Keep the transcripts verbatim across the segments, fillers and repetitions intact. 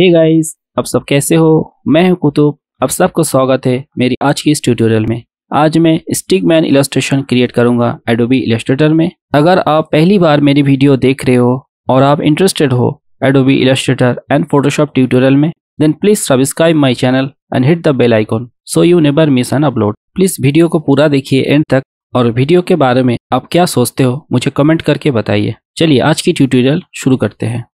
Hey guys, आप सब कैसे हो? मैं हूं कुतुब। आप सबको स्वागत है मेरी आज की इस ट्यूटोरियल में। आज मैं स्टिकमैन इलस्ट्रेशन क्रिएट करूंगा एडोबी इलस्ट्रेटर में। अगर आप पहली बार मेरी वीडियो देख रहे हो और आप इंटरेस्टेड हो Adobe Illustrator and Photoshop tutorial में, then please subscribe my channel and hit the bell icon so you never miss an upload. Please video को पूरा देखिए एंड तक, और वीडियो के बारे में आप क्या सोचते हो मुझे कमेंट करके बताइए। चलिए आज की ट्यूटोरियल शुरू करते हैं।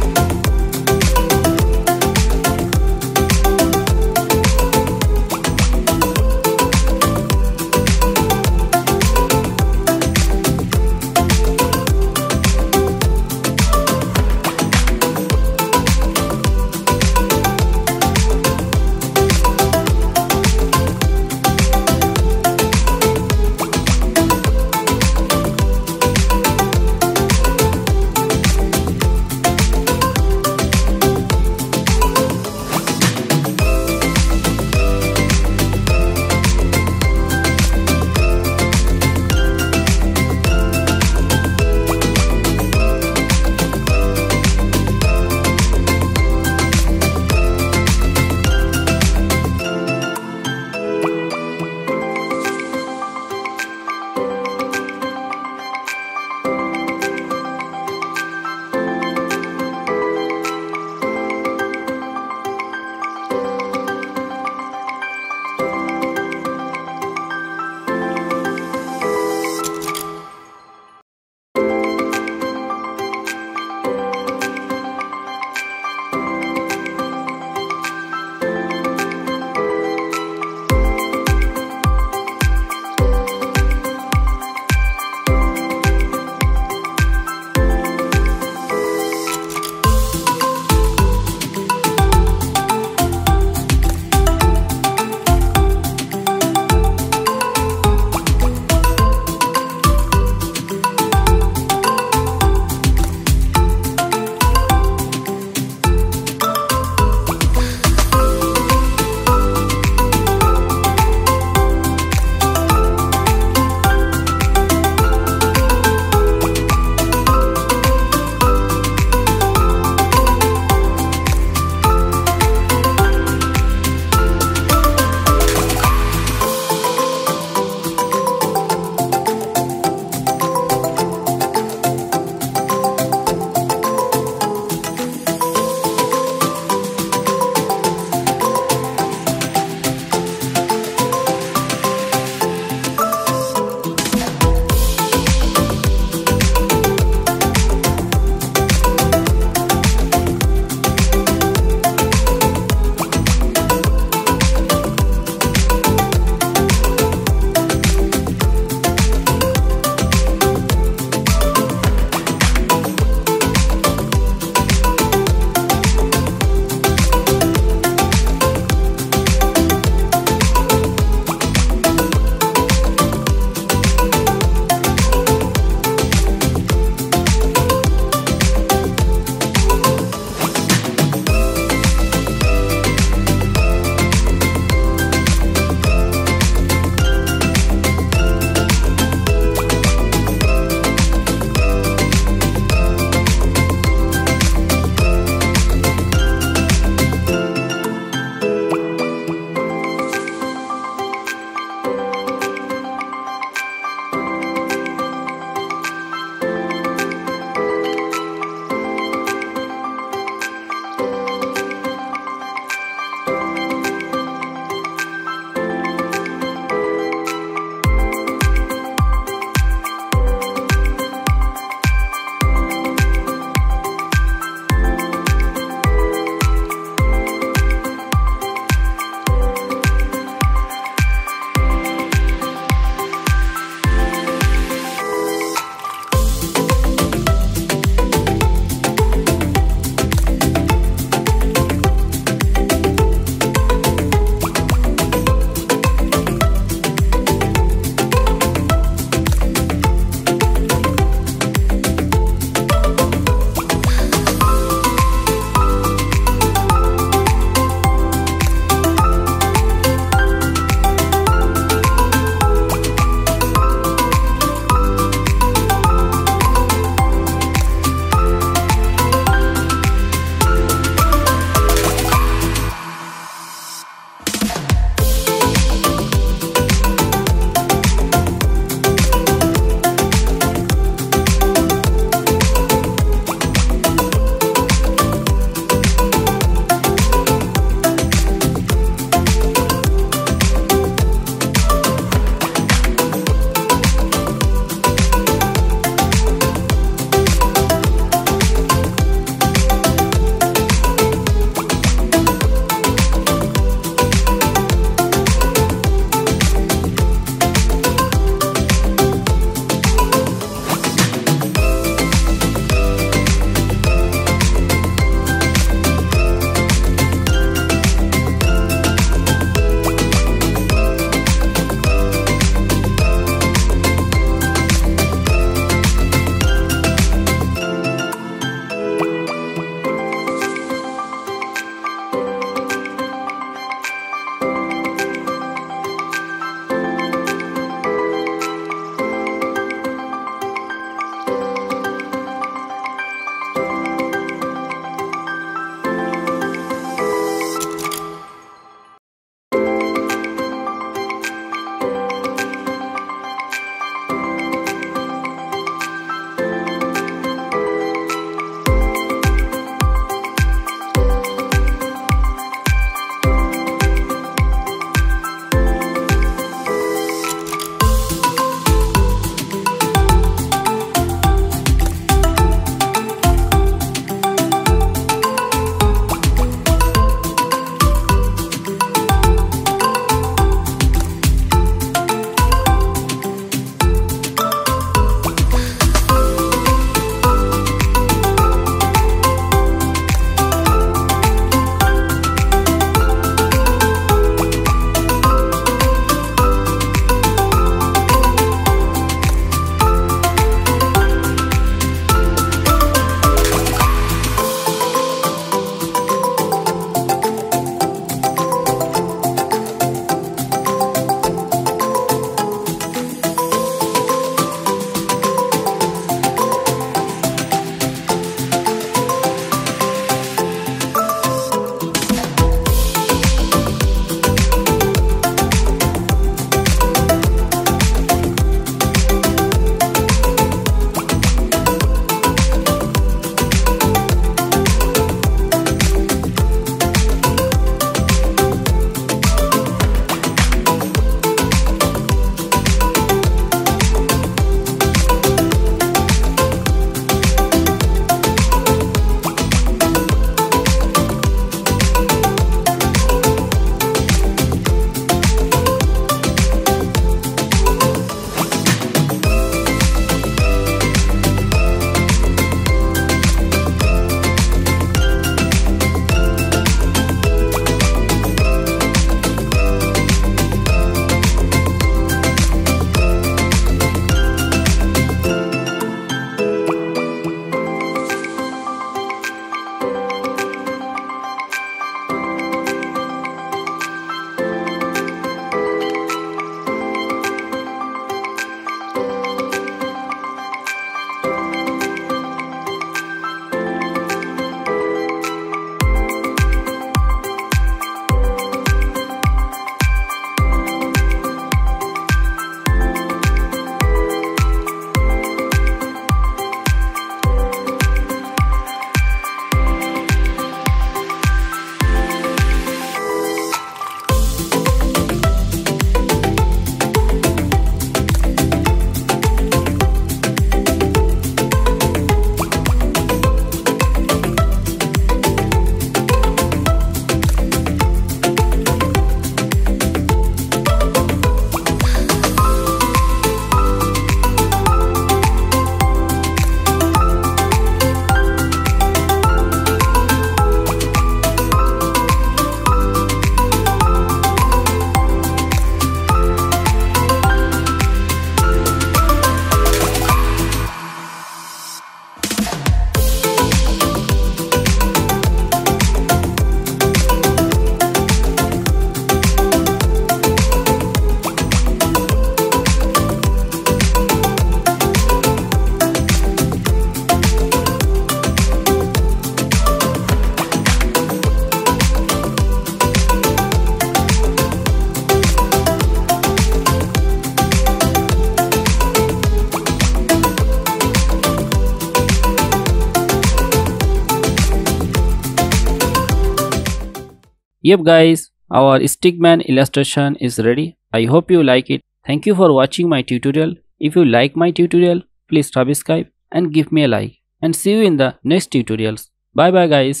Yep guys, our stickman illustration is ready. I hope you like it. Thank you for watching my tutorial. If you like my tutorial, please subscribe and give me a like. And see you in the next tutorials. Bye bye guys.